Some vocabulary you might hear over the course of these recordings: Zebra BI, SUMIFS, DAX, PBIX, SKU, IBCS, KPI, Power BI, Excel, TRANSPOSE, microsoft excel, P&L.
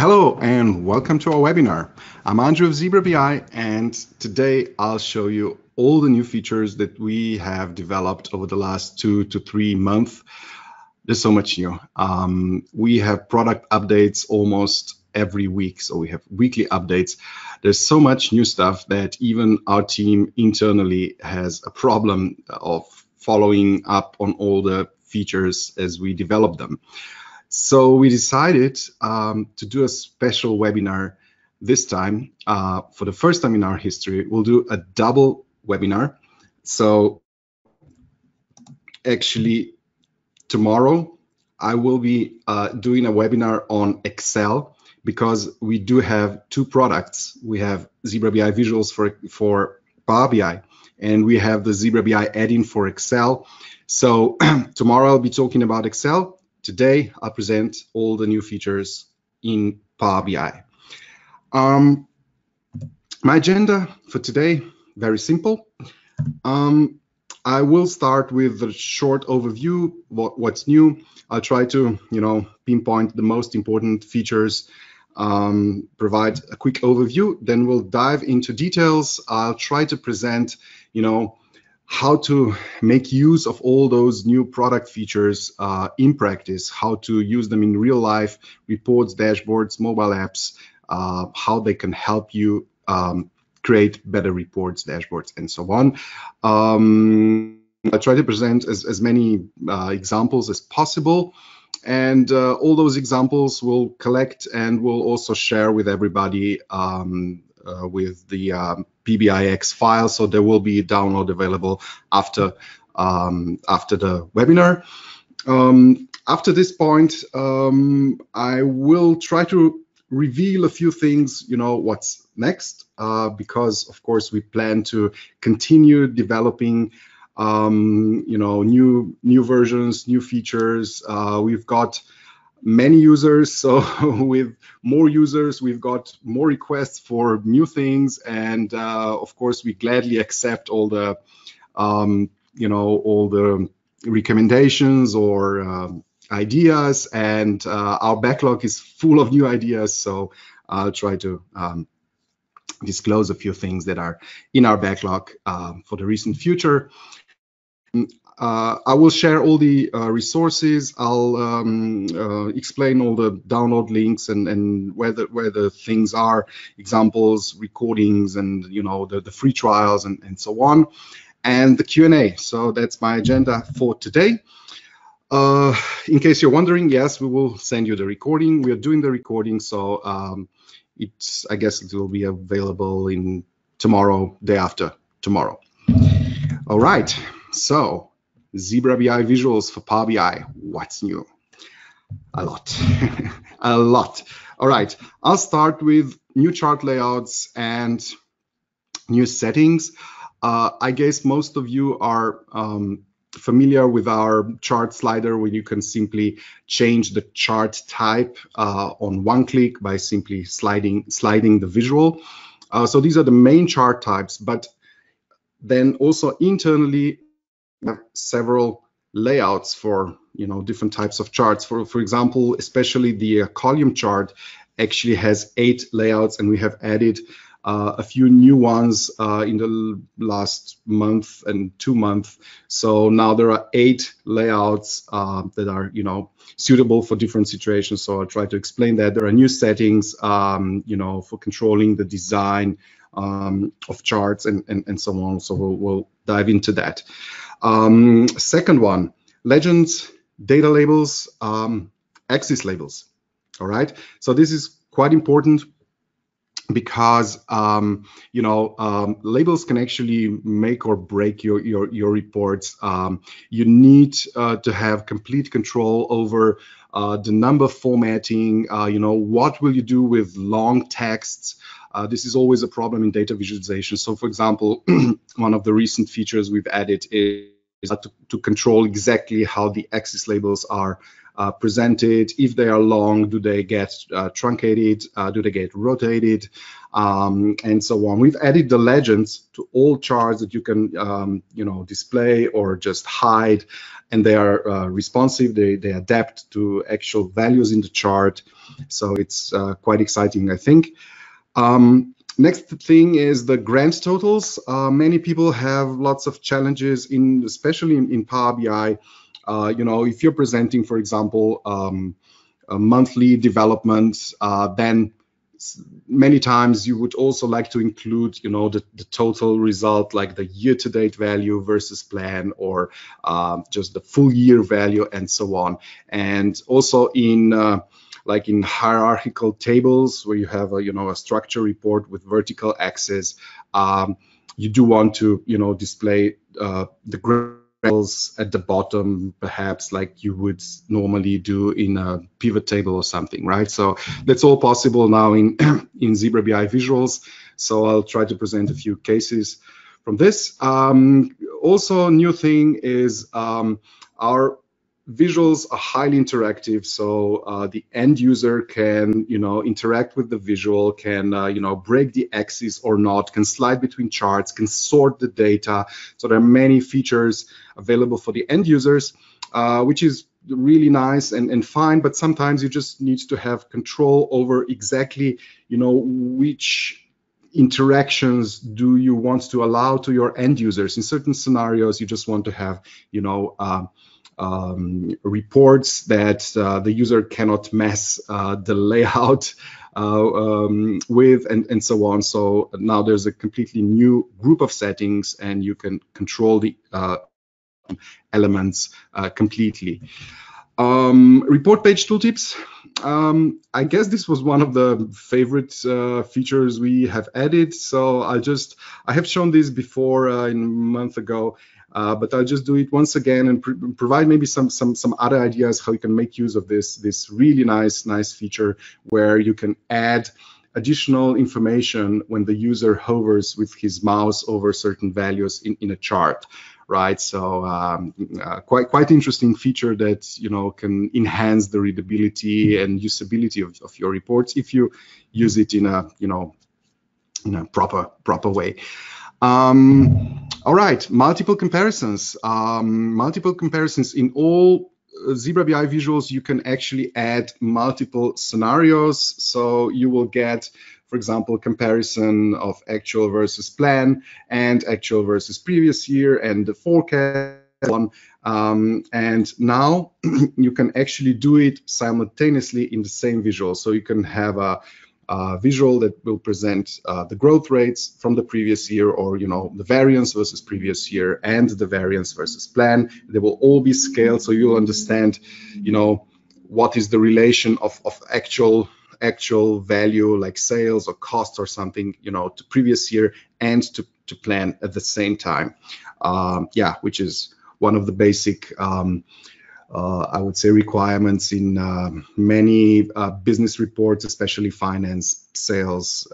Hello and welcome to our webinar. I'm Andrew of Zebra BI, and today I'll show you all the new features that we have developed over the last 2 to 3 months. There's so much new. We have product updates almost every week, so we have weekly updates. There's so much new stuff that even our team internally has a problem of following up on all the features as we develop them. So we decided to do a special webinar this time. For the first time in our history, we'll do a double webinar. So actually tomorrow I will be doing a webinar on Excel, because we do have two products. We have Zebra BI Visuals for Power BI, and we have the Zebra BI add-in for Excel. So tomorrow I'll be talking about Excel. Today, I'll present all the new features in Power BI. My agenda for today, very simple. I will start with a short overview, what's new. I'll try to, pinpoint the most important features, provide a quick overview, then we'll dive into details. I'll try to present, how to make use of all those new product features in practice, how to use them in real life, reports, dashboards, mobile apps, how they can help you create better reports, dashboards, and so on. I try to present as many examples as possible, and all those examples we'll collect and we'll also share with everybody with the PBIX file, so there will be a download available after after the webinar. After this point, I will try to reveal a few things, what's next, because of course we plan to continue developing, new versions, new features. We've got many users, so with more users we've got more requests for new things, and of course we gladly accept all the all the recommendations or ideas, and our backlog is full of new ideas, so I'll try to disclose a few things that are in our backlog for the recent future. I will share all the resources. I'll explain all the download links and where the things are, examples, recordings, and the free trials and so on, and the Q&A. So that's my agenda for today. In case you're wondering, yes, we will send you the recording. We are doing the recording, so I guess it will be available in tomorrow, day after tomorrow. All right, so. Zebra BI Visuals for Power BI. What's new? A lot. A lot. All right. I'll start with new chart layouts and new settings. I guess most of you are familiar with our chart slider, where you can simply change the chart type on one click by simply sliding the visual. So these are the main chart types, but then also internally, several layouts for different types of charts. For example, especially the column chart actually has 8 layouts, and we have added a few new ones in the last month and 2 months. So now there are 8 layouts that are suitable for different situations. So I'll try to explain that. There are new settings for controlling the design of charts and so on. So we'll dive into that. Second one, legends, data labels, axis labels. All right, so this is quite important, because labels can actually make or break your reports. You need to have complete control over the number formatting. What will you do with long texts? This is always a problem in data visualization. So, for example, one of the recent features we've added is to control exactly how the axis labels are presented. If they are long, do they get truncated? Do they get rotated? And so on. We've added the legends to all charts that you can display or just hide. and they are responsive. They adapt to actual values in the chart. So it's quite exciting, I think. Next thing is the grand totals. Many people have lots of challenges, especially in Power BI. You know, if you're presenting, for example, a monthly development, then many times you would also like to include, you know, the total result, like the year-to-date value versus plan, or just the full year value, and so on. And also in like in hierarchical tables where you have a, you know, a structure report with vertical axis, you do want to, you know, display the graphs at the bottom, perhaps like you would normally do in a pivot table or something, right? So that's all possible now in Zebra BI visuals. So I'll try to present a few cases from this. Also, new thing is our visuals are highly interactive, so the end user can, you know, interact with the visual, can, you know, break the axis or not, can slide between charts, can sort the data. So there are many features available for the end users, which is really nice and fine, but sometimes you just need to have control over exactly, you know, which interactions do you want to allow to your end users. In certain scenarios, you just want to have, you know, reports that the user cannot mess the layout with, and so on. So now there's a completely new group of settings, and you can control the elements completely. Report page tooltips. I guess this was one of the favorite features we have added. So I have shown this before a month ago. But I'll just do it once again and provide maybe some other ideas how you can make use of this really nice feature, where you can add additional information when the user hovers with his mouse over certain values in a chart, right? So quite interesting feature that, you know, can enhance the readability and usability of your reports if you use it in a, you know, in a proper way. All right, multiple comparisons. Multiple comparisons in all Zebra BI visuals, you can actually add multiple scenarios. So you will get, for example, comparison of actual versus plan, and actual versus previous year, and the forecast. And now you can actually do it simultaneously in the same visual. So you can have a visual that will present the growth rates from the previous year, or, you know, the variance versus previous year and the variance versus plan. They will all be scaled, so you'll understand, you know, what is the relation of actual value, like sales or cost or something, you know, to previous year and to plan at the same time. Yeah, which is one of the basic I would say requirements in many business reports, especially finance, sales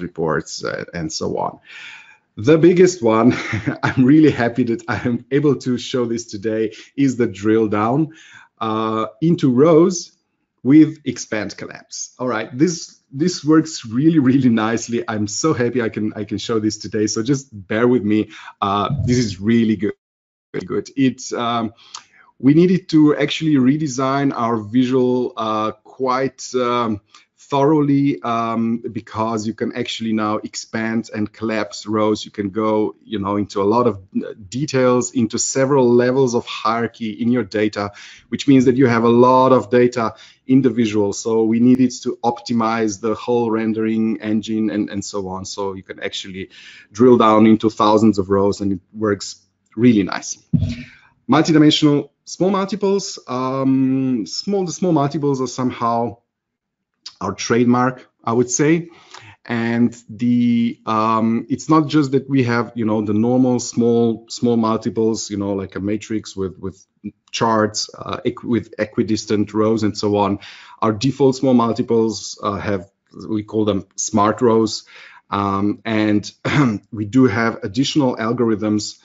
reports, and so on. The biggest one, I'm really happy that I am able to show this today, is the drill down into rows with expand collapse. All right, this works really nicely. I'm so happy I can show this today. So just bear with me. This is really good. Really good. It's we needed to actually redesign our visual quite thoroughly, because you can actually now expand and collapse rows. You can go, you know, into a lot of details, into several levels of hierarchy in your data, which means that you have a lot of data in the visual. So we needed to optimize the whole rendering engine and so on. So you can actually drill down into thousands of rows, and it works really nicely. Multidimensional small multiples. The small multiples are somehow our trademark, I would say. And the it's not just that we have, you know, the normal small multiples, you know, like a matrix with charts, with equidistant rows and so on. Our default small multiples we call them smart rows. And we do have additional algorithms,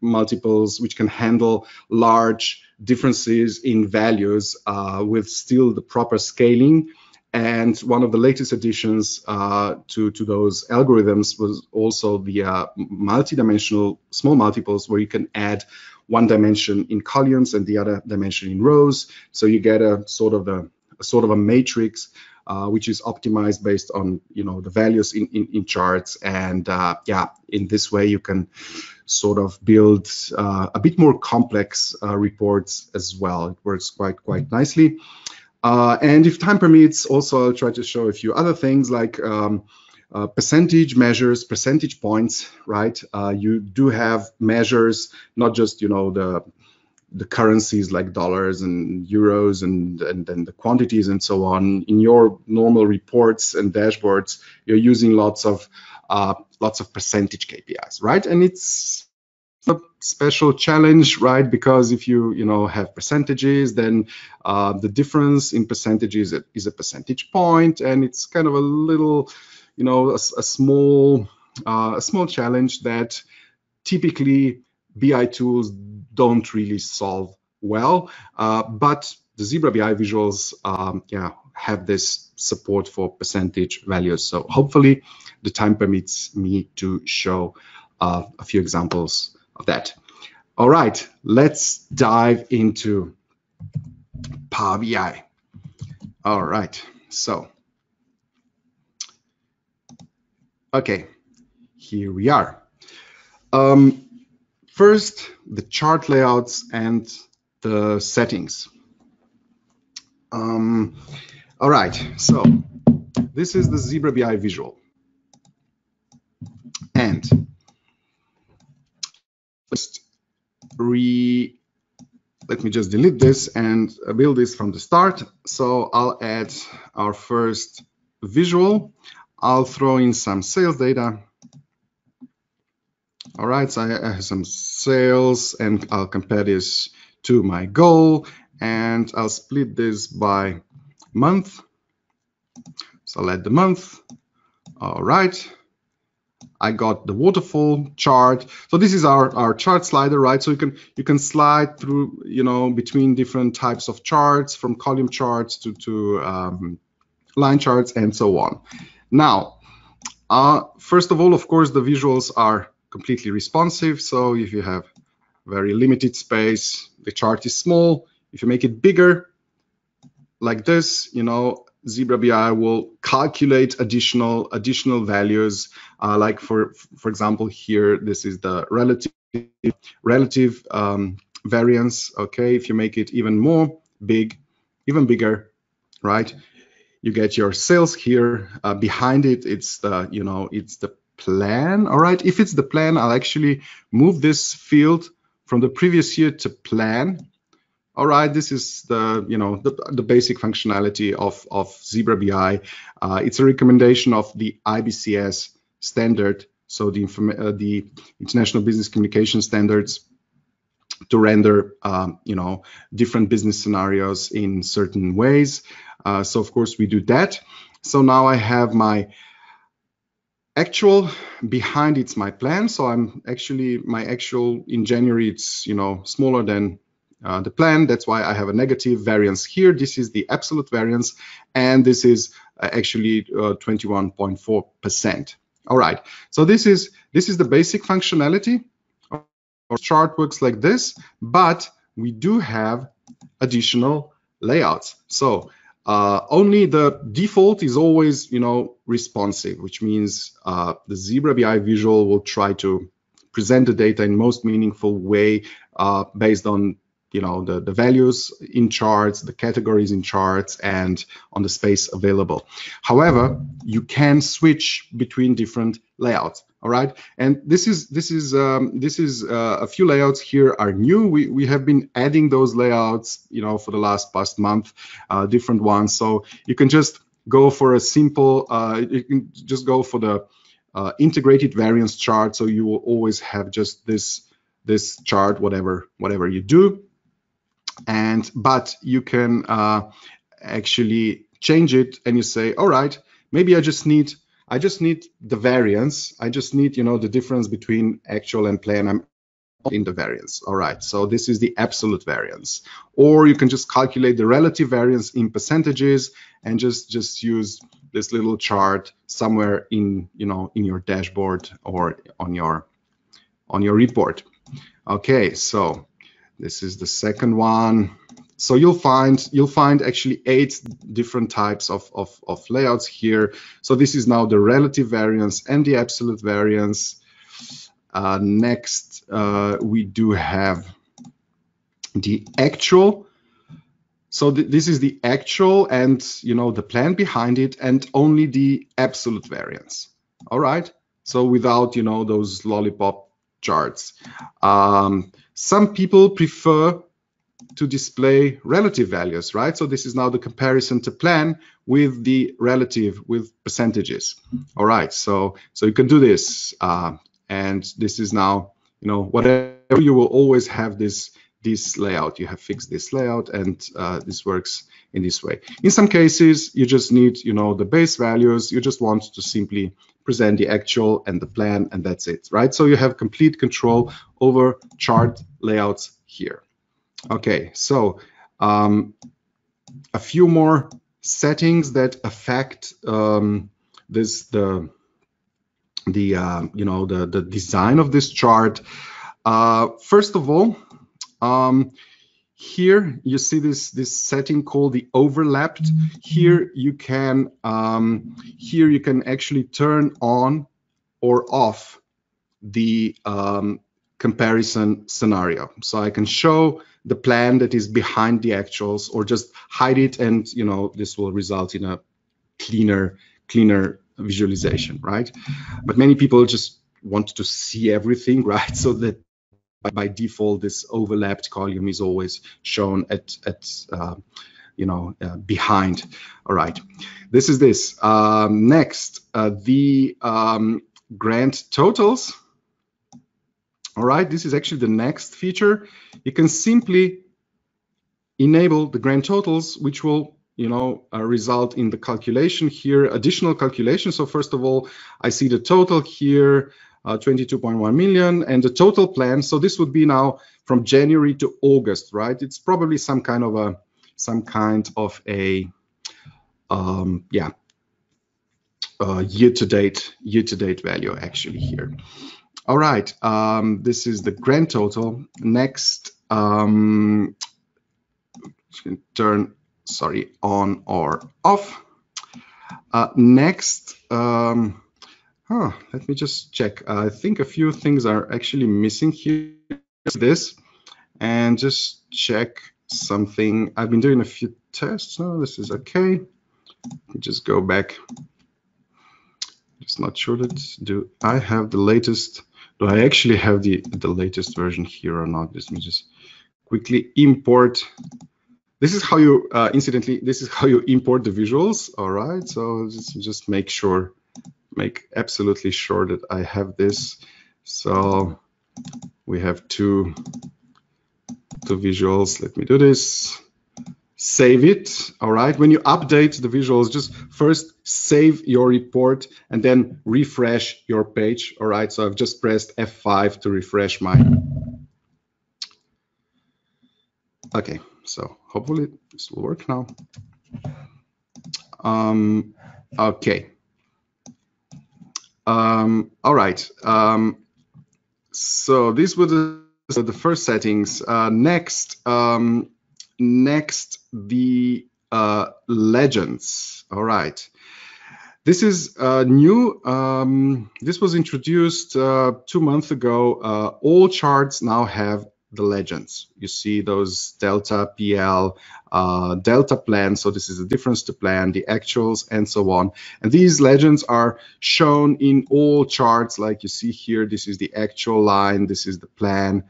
multiples, which can handle large differences in values with still the proper scaling. And one of the latest additions to those algorithms was also the multi-dimensional small multiples, where you can add one dimension in columns and the other dimension in rows. So you get a sort of a matrix, which is optimized based on, you know, the values in charts. And yeah, in this way you can sort of build a bit more complex reports as well. It works quite nicely. And if time permits, also I'll try to show a few other things like percentage measures, percentage points, right? You do have measures, not just, you know, the currencies like dollars and euros and then the quantities and so on. In your normal reports and dashboards, you're using lots of percentage KPIs, right? And it's a special challenge, right? Because if you know, have percentages, then the difference in percentages is a percentage point, and it's kind of a little, you know, a small challenge that typically BI tools don't really solve well, but the Zebra BI visuals yeah, have this support for percentage values. So hopefully the time permits me to show a few examples of that. All right, let's dive into Power BI. All right, so, okay, here we are. First, the chart layouts and the settings. All right, so this is the Zebra BI visual. And let me just delete this and build this from the start. So I'll add our first visual. I'll throw in some sales data. All right, so I have some sales, and I'll compare this to my goal, and I'll split this by month. So I'll add the month. All right, I got the waterfall chart. So this is our chart slider, right? So you can slide through, you know, between different types of charts, from column charts to line charts and so on. Now, first of all, of course, the visuals are completely responsive. So if you have very limited space, the chart is small. If you make it bigger, like this, you know, Zebra BI will calculate additional values. Like for example, here, this is the relative variance. Okay, if you make it even more big, even bigger, right? You get your sales here. Behind it, it's the, you know, it's the plan. All right, if it's the plan, I'll actually move this field from the previous year to plan. All right, this is the, you know, the basic functionality of Zebra BI. It's a recommendation of the IBCS standard, so the International Business Communication Standards, to render you know, different business scenarios in certain ways. So of course we do that. So now I have my actual, behind it's my plan. So I'm actually, my actual in January, it's, you know, smaller than the plan. That's why I have a negative variance here. This is the absolute variance, and this is actually 21.4%. All right, so this is the basic functionality. Our chart works like this, but we do have additional layouts. So only the default is always, you know, responsive, which means the Zebra BI visual will try to present the data in most meaningful way based on, you know, the values in charts, the categories in charts, and on the space available. However, you can switch between different layouts. All right, and this is a few layouts here are new. We have been adding those layouts, you know, for the past month, different ones. So you can just go for a simple, you can just go for the integrated variance chart. So you will always have just this chart, whatever you do, but you can actually change it, and you say, all right, maybe I just need the variance. I just need, you know, the difference between actual and plan. I'm in the variance. All right, so this is the absolute variance, or you can just calculate the relative variance in percentages and just use this little chart somewhere in, you know, in your dashboard or on your report. Okay, so this is the second one. So you'll find actually 8 different types of layouts here. So this is now the relative variance and the absolute variance. Next, we do have the actual. So this is the actual and, you know, the plan behind it, and only the absolute variance. All right. So without, you know, those lollipop charts. Some people prefer to display relative values, right? So this is now the comparison to plan with the relative, with percentages. All right. So you can do this. And this is now, you know, whatever, you will always have this layout. You have fixed this layout, and this works in this way. In some cases, you just need, you know, the base values. You just want to simply present the actual and the plan, and that's it, right? So you have complete control over chart layouts here. Okay, so a few more settings that affect the design of this chart. First of all, here you see this setting called the overlapped. Mm-hmm. Here you can actually turn on or off the comparison scenario. So I can show the plan that is behind the actuals, or just hide it, and you know, this will result in a cleaner visualization, right? But many people just want to see everything, right? So that by default, this overlapped column is always shown at behind. All right, this is this. Next, the grand totals. All right, this is actually the next feature. You can simply enable the grand totals, which will, you know, result in the calculation here, additional calculation. So first of all, I see the total here, 22.1 million, and the total plan. So this would be now from January to August, right? It's probably some kind of a year-to-date value actually here. All right, this is the grand total. Next, on or off. Next, let me just check. I think a few things are actually missing here. This, and just check something. I've been doing a few tests. No, this is okay. Let me just go back. Just not sure that do I have the latest. Do I actually have the latest version here or not? Let me just quickly import. This is how you, incidentally, this is how you import the visuals. All right, so just make absolutely sure that I have this. So we have two visuals. Let me do this. Save it. All right, when you update the visuals, just first save your report and then refresh your page. All right, so I've just pressed F5 to refresh mine. Okay. So hopefully this will work now. Okay. All right. So these were the first settings. Next, the legends. All right. This is new. This was introduced 2 months ago. All charts now have the legends. You see those delta PL, delta plan. So this is the difference to plan, the actuals, and so on. And these legends are shown in all charts, like you see here. This is the actual line. This is the plan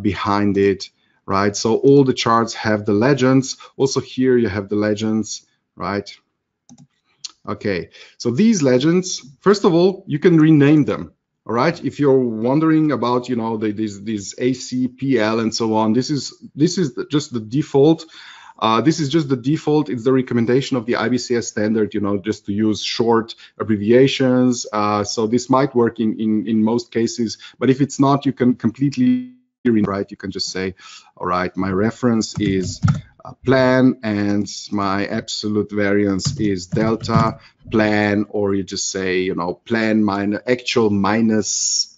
behind it, right? So all the charts have the legends. Also here you have the legends, right? Okay. So these legends, first of all, you can rename them. All right. If you're wondering about, you know, these AC, PL, and so on, this is just the default. This is just the default. It's the recommendation of the IBCS standard, you know, just to use short abbreviations. So this might work in most cases, but if it's not, you can completely right, you can just say, all right, my reference is plan and my absolute variance is delta plan, or you just say, you know, plan minus actual minus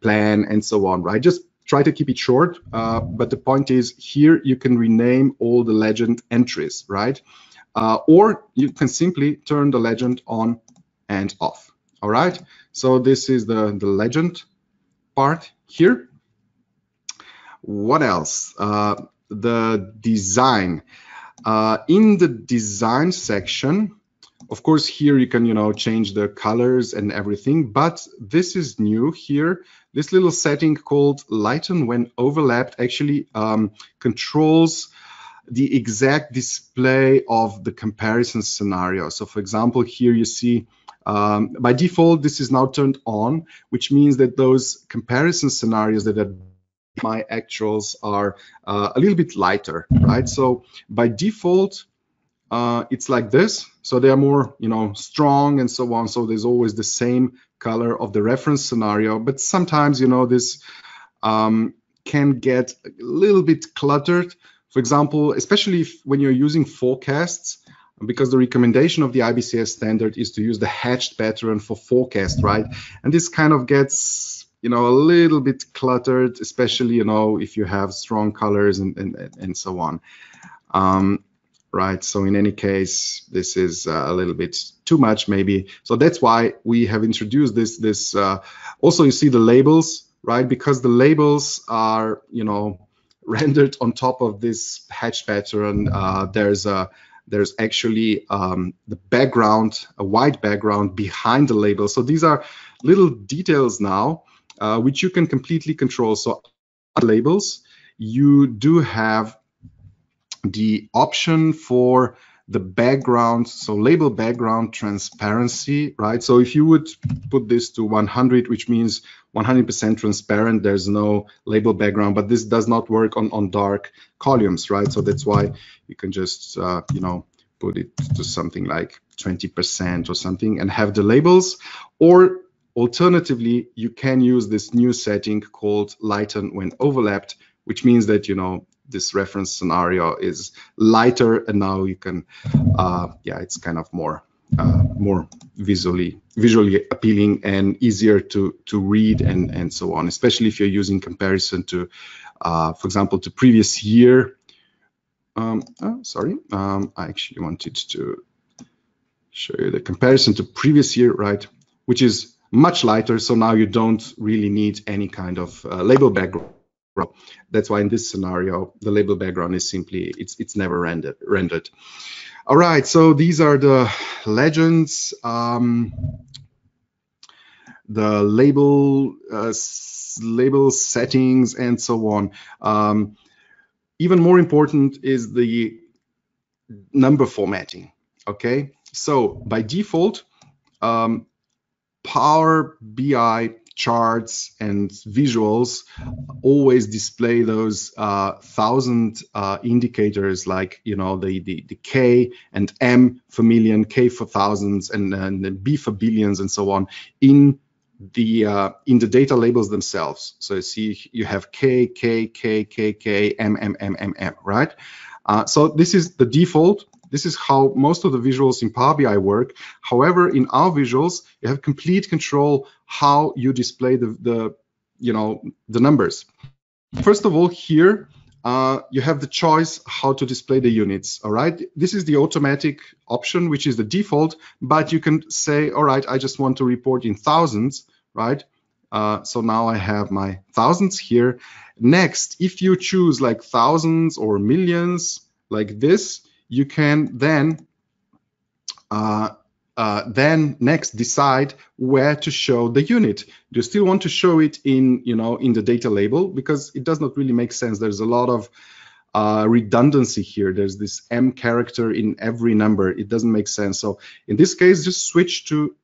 plan and so on, right? Just try to keep it short, but the point is here you can rename all the legend entries, right? Or you can simply turn the legend on and off. All right, so this is the legend part here. What else? The design. In the design section, of course, here you can, you know, change the colors and everything, but this is new here. This little setting called lighten when overlapped actually controls the exact display of the comparison scenario. So for example, here you see by default, this is now turned on, which means that those comparison scenarios that are my actuals are a little bit lighter, right? So by default, it's like this. So they are more, you know, strong and so on. So there's always the same color of the reference scenario. But sometimes, you know, this can get a little bit cluttered. For example, especially if, when you're using forecasts, because the recommendation of the IBCS standard is to use the hatched pattern for forecast, right? And this kind of gets, you know, a little bit cluttered, especially, you know, if you have strong colors and so on. Right, so in any case, this is a little bit too much maybe. So that's why we have introduced this. Also, you see the labels, right? Because the labels are, you know, rendered on top of this hatched pattern. There's actually the background, a white background behind the label. So these are little details now, which you can completely control. So labels, you do have the option for the background, so label background transparency, right? So if you would put this to 100, which means 100% transparent, there's no label background, but this does not work on dark columns, right? So that's why you can just, you know, put it to something like 20% or something and have the labels. Or alternatively, you can use this new setting called lighten when overlapped, which means that, you know, this reference scenario is lighter, and now you can, yeah, it's kind of more, more visually appealing and easier to read and so on. Especially if you're using comparison to, for example, to previous year. I actually wanted to show you the comparison to previous year, right? Which is much lighter, so now you don't really need any kind of label background. That's why in this scenario, the label background is simply, it's never rendered. All right, so these are the legends, the label settings and so on. Even more important is the number formatting, okay? So by default, Power BI charts and visuals always display those 1,000 indicators, like, you know, the K and M for million, K for thousands, and B for billions, and so on in the data labels themselves. So you see you have K, K, K, K, K, M, M, M, M, M, right? So this is the default. This is how most of the visuals in Power BI work. However, in our visuals, you have complete control how you display the numbers. First of all, here you have the choice how to display the units. All right, this is the automatic option, which is the default. But you can say, all right, I just want to report in thousands, right? So now I have my thousands here. Next, if you choose like thousands or millions, like this, you can then next decide where to show the unit. Do you still want to show it in, you know, in the data label? Because it does not really make sense. There's a lot of redundancy here. There's this M character in every number. It doesn't make sense. So in this case, just switch to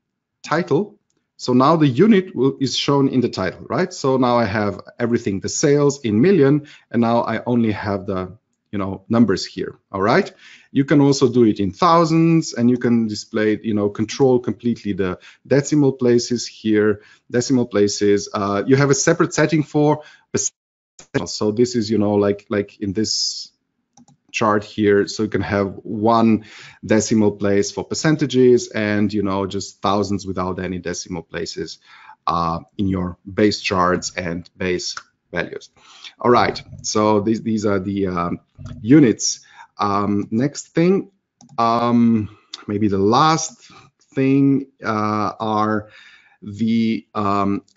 title. So now the unit is shown in the title, right? So now I have everything, the sales in million, and now I only have the, you know, numbers here. All right, you can also do it in thousands, and you can display, you know, control completely the decimal places here, decimal places. You have a separate setting for So this is, you know, like in this chart here, so you can have one decimal place for percentages and, you know, just thousands without any decimal places in your base charts and base values. All right, so these are the units. Next thing, maybe the last thing are the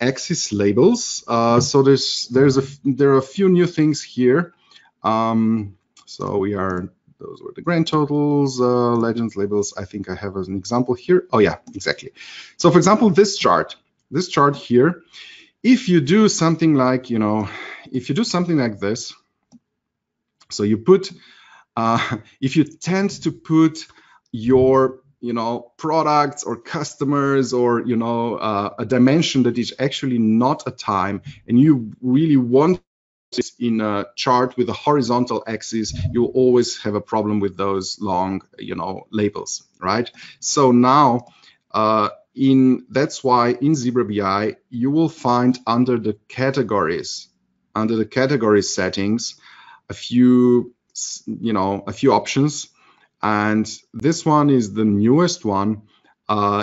axis labels. So there are a few new things here. So those were the grand totals, legends, labels. I think I have an example here. Oh yeah, exactly. So for example, this chart here, if you do something like, you know, if you do something like this, so you put, if you tend to put your, you know, products or customers or, you know, a dimension that is actually not a time, and you really want this in a chart with a horizontal axis, you will always have a problem with those long, you know, labels, right? So now, that's why in Zebra BI, you will find under the categories settings, a few options. And this one is the newest one.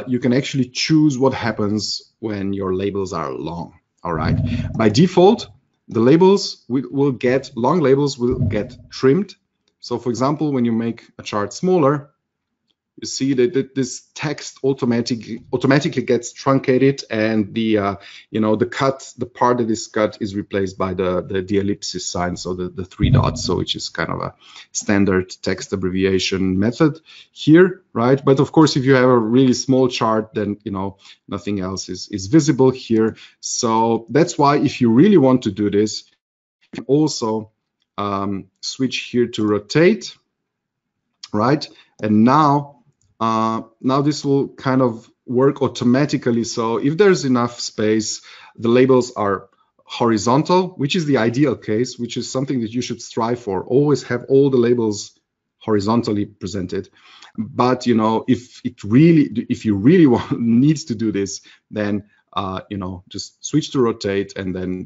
You can actually choose what happens when your labels are long. All right. By default, the labels will get trimmed. So for example, when you make a chart smaller, you see that this text automatically gets truncated, and the you know, the part that is cut is replaced by the ellipsis sign, so the three dots, so which is kind of a standard text abbreviation method here, right? But of course, if you have a really small chart, then, you know, nothing else is visible here. So that's why if you really want to do this, you can also switch here to rotate, right? And now now this will kind of work automatically. So if there's enough space, the labels are horizontal, which is the ideal case, which is something that you should strive for. Always have all the labels horizontally presented. But, you know, if you really need to do this, then, you know, just switch to rotate, and then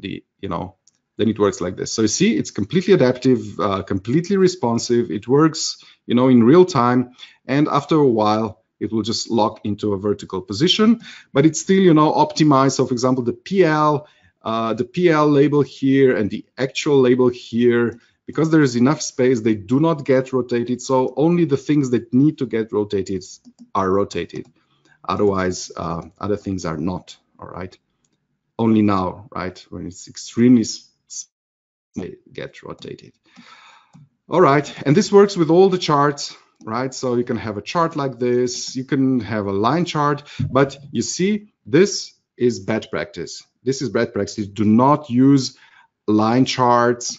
then it works like this. So you see, it's completely adaptive, completely responsive. It works, you know, in real time. And after a while, it will just lock into a vertical position, but it's still, you know, optimized. So for example, the PL label here and the actual label here, because there is enough space, they do not get rotated. So only the things that need to get rotated are rotated. Otherwise, other things are not, all right? Only now, right? When it's extremely get rotated. All right, and this works with all the charts, right? So you can have a chart like this, you can have a line chart, but you see, this is bad practice. This is bad practice. Do not use line charts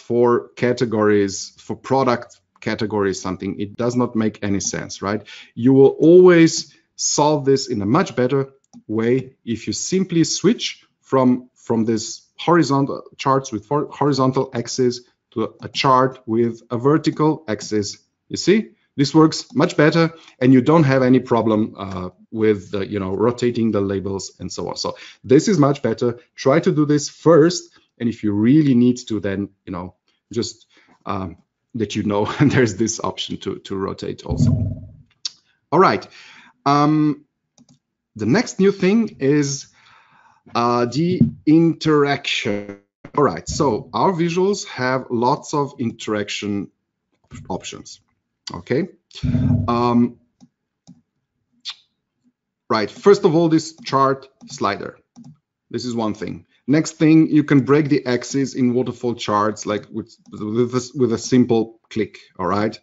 for categories, for product categories, something. It does not make any sense, right? You will always solve this in a much better way if you simply switch from this horizontal charts with horizontal axis to a chart with a vertical axis. You see, this works much better, and you don't have any problem with you know, rotating the labels and so on. So this is much better. Try to do this first, and if you really need to, then, you know, just that you know there's this option to rotate also. All right. The next new thing is the interaction. All right, so our visuals have lots of interaction options, okay? Right, first of all, this chart slider. This is one thing. Next thing, you can break the axis in waterfall charts like with a simple click, all right?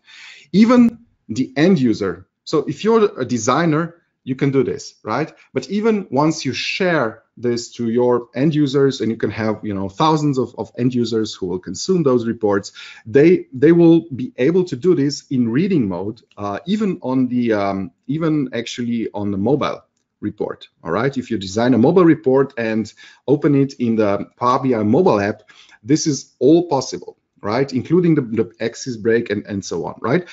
Even the end user. So if you're a designer, you can do this, right? But even once you share this to your end users, and you can have, you know, thousands of end users who will consume those reports, they will be able to do this in reading mode, even on the even actually on the mobile report. All right, if you design a mobile report and open it in the Power BI mobile app, this is all possible, right? Including the axis break and so on, right?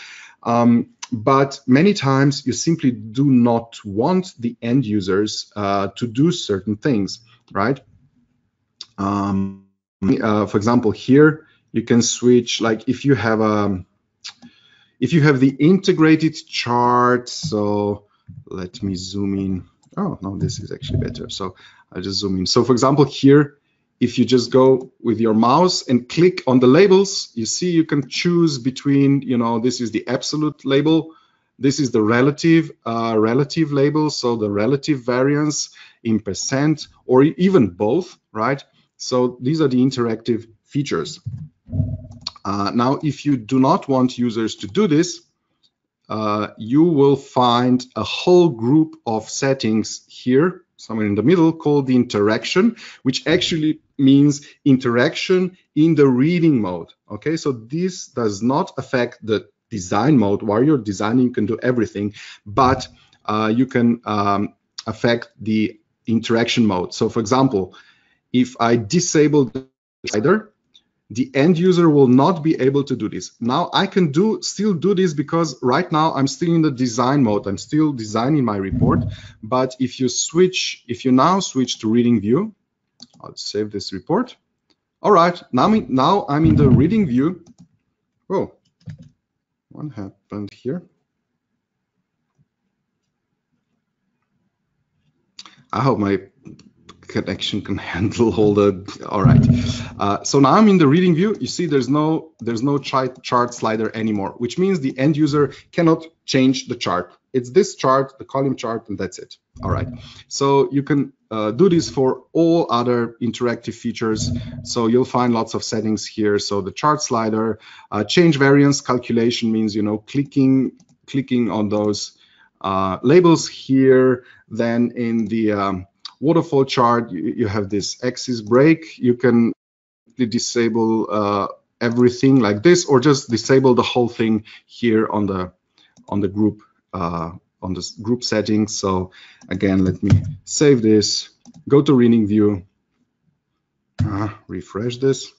But many times you simply do not want the end users to do certain things, right? For example, here you can switch, like if you have the integrated chart. So let me zoom in. Oh no, this is actually better. So I'll just zoom in. So for example, here, if you just go with your mouse and click on the labels, you see you can choose between, you know, this is the absolute label, this is the relative label, so the relative variance in %, or even both, right? So these are the interactive features. Now, if you do not want users to do this, you will find a whole group of settings here, somewhere in the middle, called the interaction, which actually means interaction in the reading mode. Okay, so this does not affect the design mode. While you're designing, you can do everything, but you can affect the interaction mode. So for example, if I disable the slider, the end user will not be able to do this. Now I can still do this, because right now I'm still in the design mode. I'm still designing my report. But if you now switch to reading view, I'll save this report. All right, now I'm in the reading view. Oh, what happened here? I hope my connection can handle all the. All right. So now I'm in the reading view. You see, there's no chart slider anymore, which means the end user cannot change the chart. It's this chart, the column chart, and that's it. All right. So you can do this for all other interactive features. So you'll find lots of settings here. So the chart slider, change variance calculation means, you know, clicking on those labels here. Then in the waterfall chart, you have this axis break. You can disable everything like this, or just disable the whole thing here on the group settings. So again, let me save this. Go to reading view. Refresh this.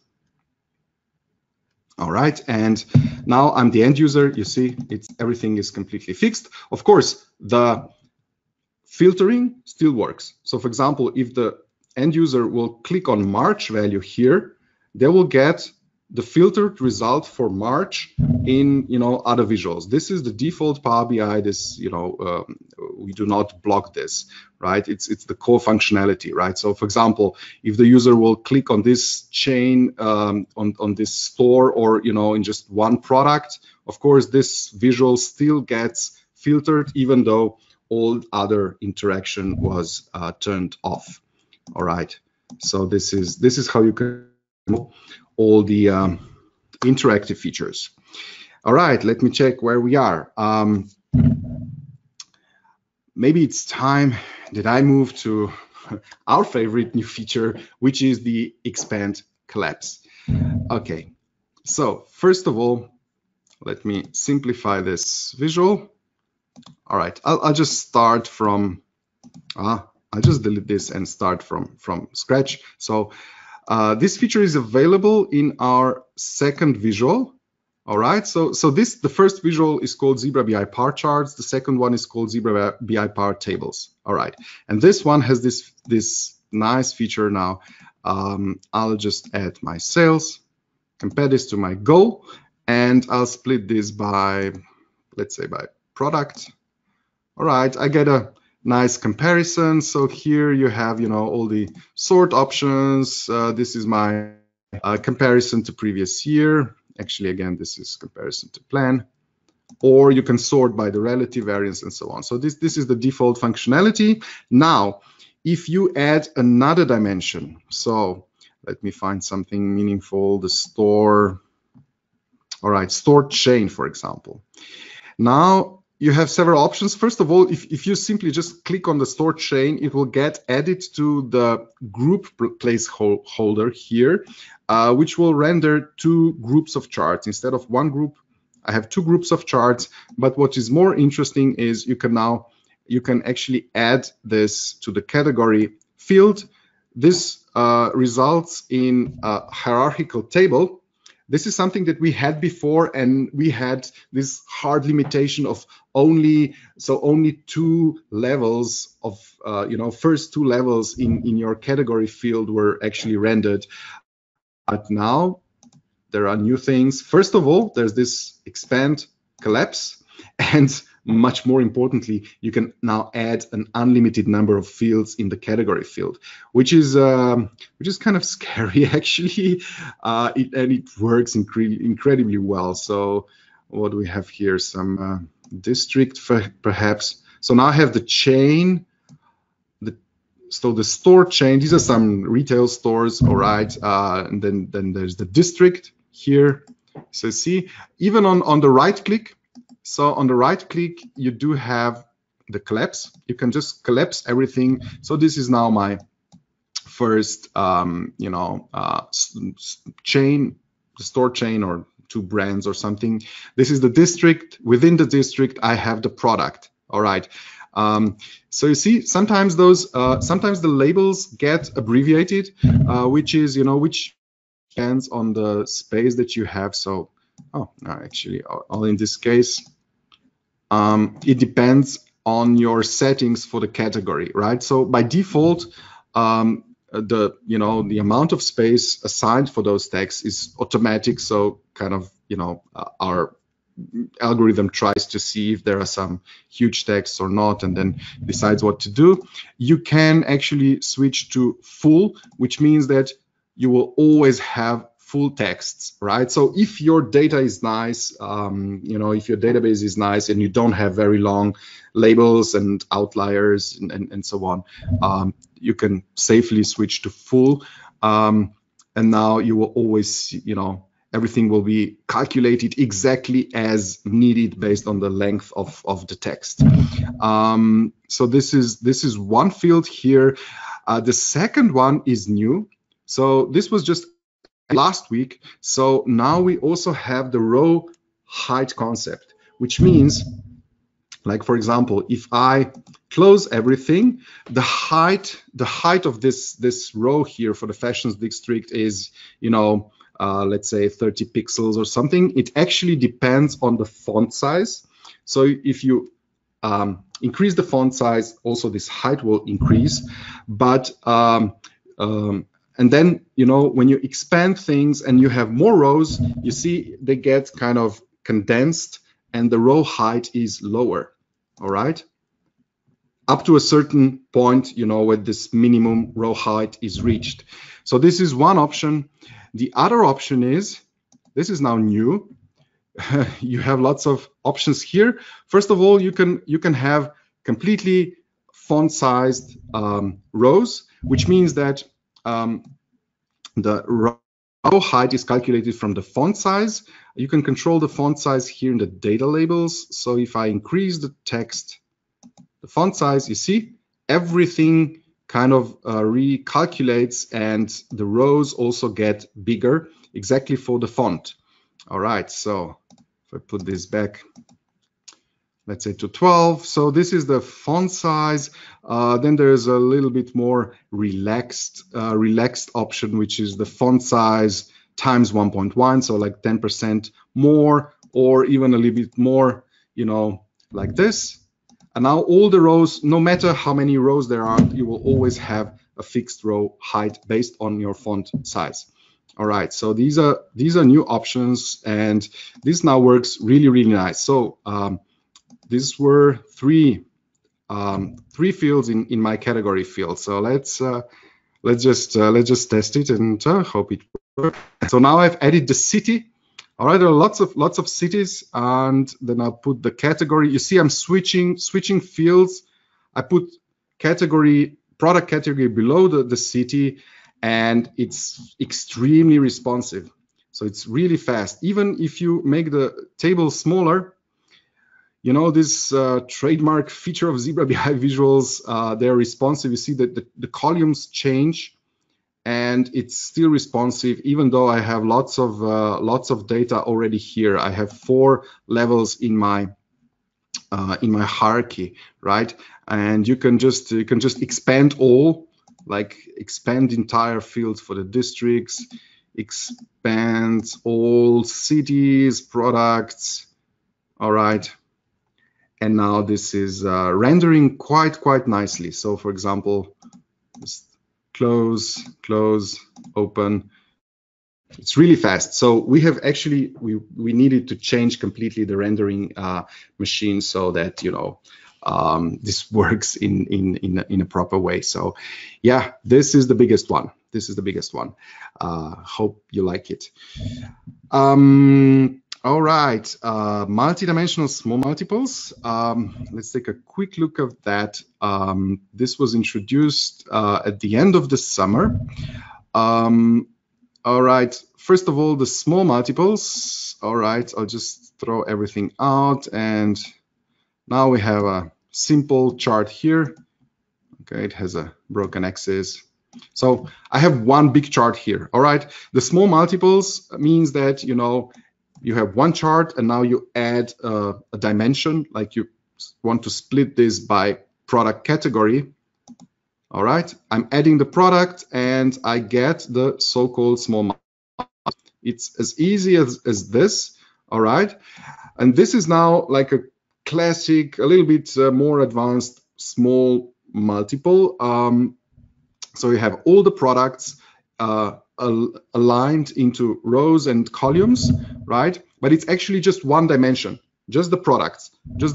All right, and now I'm the end user. You see, everything is completely fixed. Of course, the filtering still works. So for example, if the end user will click on March value here, they will get the filtered result for March in, you know, other visuals. This is the default Power BI. This, you know, we do not block this, right? It's the core functionality, right? So for example, if the user will click on this chain, on this store, or, you know, in just one product, of course, this visual still gets filtered, even though all other interaction was turned off. All right. So this is how you can all the interactive features. All right. Let me check where we are. Maybe it's time that I move to our favorite new feature, which is the expand collapse. Okay. So first of all, let me simplify this visual. All right, I'll just start from, I'll just delete this and start from scratch. So this feature is available in our second visual. All right, so this, the first visual is called Zebra BI Power Charts. The second one is called Zebra BI Power Tables. All right, and this one has this nice feature now. I'll just add my sales, compare this to my goal, and I'll split this by, let's say, by product. All right, I get a nice comparison. So here you have, you know, all the sort options. This is my comparison to previous year. Actually, again, this is comparison to plan. Or you can sort by the relative variance and so on. So this is the default functionality. Now, if you add another dimension, so let me find something meaningful, the store. All right, store chain, for example. Now, you have several options. First of all, if you simply just click on the store chain, it will get added to the group placeholder here, which will render two groups of charts. Instead of one group, I have two groups of charts. But what is more interesting is you can actually add this to the category field. This results in a hierarchical table. This is something that we had before, and we had this hard limitation of only two levels of, first two levels in your category field were actually rendered. But now there are new things. First of all, there's this expand, collapse, and much more importantly, you can now add an unlimited number of fields in the category field, which is kind of scary actually, and it works incredibly well. So what do we have here? Some district perhaps. So now I have the chain, so the store chain. These are some retail stores, all right. And then there's the district here. So see, even on the right click. So on the right click, you do have the collapse. You can just collapse everything. So this is now my first, chain, the store chain, or two brands or something. This is the district. Within the district, I have the product. All right. So you see, sometimes sometimes the labels get abbreviated, which depends on the space that you have. So, in this case, it depends on your settings for the category, right? So by default, the amount of space assigned for those tags is automatic. So kind of, our algorithm tries to see if there are some huge tags or not, and then decides what to do. You can actually switch to full, which means that you will always have full texts, right? So if your data is nice, if your database is nice and you don't have very long labels and outliers and so on, you can safely switch to full. And now you will always, everything will be calculated exactly as needed based on the length of the text. So this is one field here. The second one is new. So this was just last week. So now we also have the row height concept, which means, like, for example, if I close everything, the height of this row here for the fashions district is, let's say 30 pixels or something. It actually depends on the font size. So if you increase the font size, also this height will increase. But and then, when you expand things and you have more rows, you see they get kind of condensed and the row height is lower, all right? Up to a certain point, where this minimum row height is reached. So this is one option. The other option is, this is now new. You have lots of options here. First of all, you can have completely font-sized rows, which means that the row height is calculated from the font size. You can control the font size here in the data labels. So if I increase the text, the font size, you see everything kind of recalculates, and the rows also get bigger exactly for the font. All right, so if I put this back, let's say to 12. So this is the font size. Then there's a little bit more relaxed option, which is the font size times 1.1. So like 10% more, or even a little bit more, like this. And now all the rows, no matter how many rows there are, you will always have a fixed row height based on your font size. All right, so these are new options, and this now works really, really nice. So these were three fields in my category field. So let's just test it and hope it works. So now I've added the city. All right, there are lots of cities, and then I'll put the category. You see, I'm switching fields. I put product category below the city, and it's extremely responsive. So it's really fast. Even if you make the table smaller, this trademark feature of Zebra BI visuals, they're responsive. You see that the columns change, and it's still responsive, even though I have lots of data already here. I have 4 levels in my hierarchy, right? And you can just expand all, like expand entire fields for the districts, expand all cities, products. All right. And now this is rendering quite nicely. So for example, just close, open. It's really fast. So we have actually, we needed to change completely the rendering machine so that, you know, this works in a proper way. So yeah, this is the biggest one. This is the biggest one. Hope you like it. All right, multidimensional small multiples. Let's take a quick look at that. This was introduced at the end of the summer. All right, first of all, the small multiples. All right, I'll just throw everything out, and now we have a simple chart here. Okay, it has a broken axis. So I have one big chart here. All right, the small multiples means that, you know, you have one chart and now you add a dimension, like you want to split this by product category. All right, I'm adding the product and I get the so-called small multiple. It's as easy as this. All right, and this is now like a classic, a little bit more advanced small multiple. So you have all the products aligned into rows and columns, right? But it's actually just one dimension, just the products,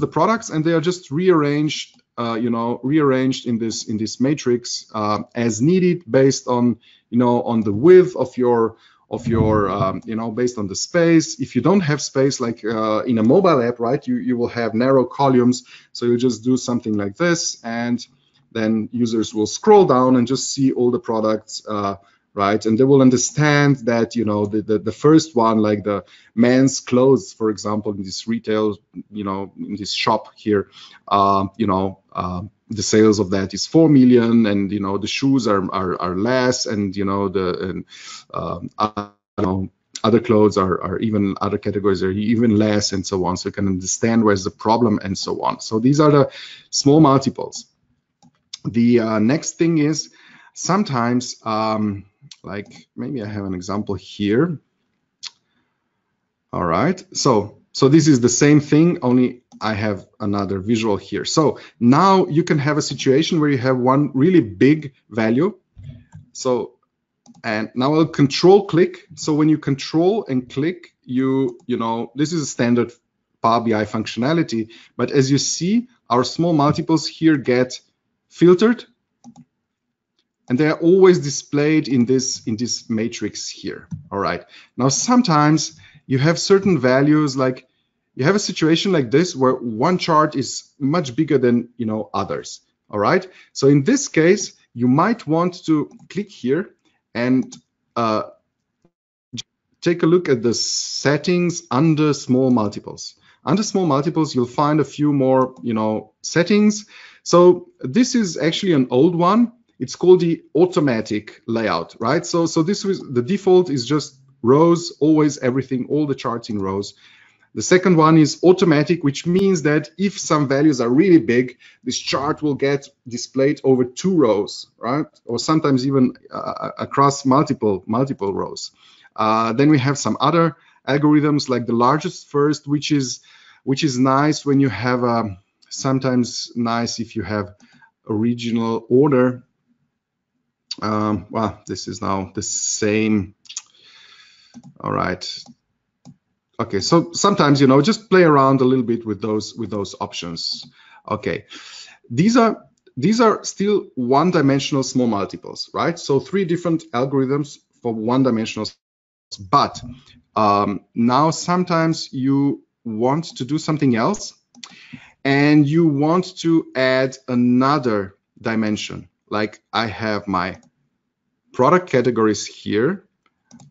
and they are just rearranged, you know, rearranged in this matrix as needed, based on, you know, on the width of your you know, based on the space. If you don't have space, like in a mobile app, right, you will have narrow columns, so you just do something like this, and then users will scroll down and just see all the products, right, and they will understand that, you know, the first one, like the men's clothes, for example, in this retail, you know, in this shop here, you know, the sales of that is 4 million, and you know the shoes are less, and you know other clothes are even, other categories are even less, and so on. So you can understand where's the problem and so on. So these are the small multiples. The next thing is sometimes, like maybe I have an example here. All right, so this is the same thing, only I have another visual here. So now you can have a situation where you have one really big value. So, and now I'll control click. So when you control and click, you know, this is a standard Power BI functionality, but as you see, our small multiples here get filtered, and they are always displayed in this matrix here. All right, now sometimes you have certain values, like you have a situation like this where one chart is much bigger than, you know, others. All right, so in this case you might want to click here and take a look at the settings under small multiples. Under small multiples, you'll find a few more, you know, settings. So this is actually an old one. It's called the automatic layout, right? So this was the default, is just rows, always everything, all the charts in rows. The second one is automatic, which means that if some values are really big, this chart will get displayed over two rows, right? Or sometimes even across multiple rows. Then we have some other algorithms, like the largest first, which is nice when you have sometimes nice if you have original order. Well, this is now the same. All right. Okay, so sometimes, you know, just play around a little bit with those options. Okay, these are still one-dimensional small multiples, right? So three different algorithms for one-dimensional, but now sometimes you want to do something else, and you want to add another dimension. Like I have my product categories here.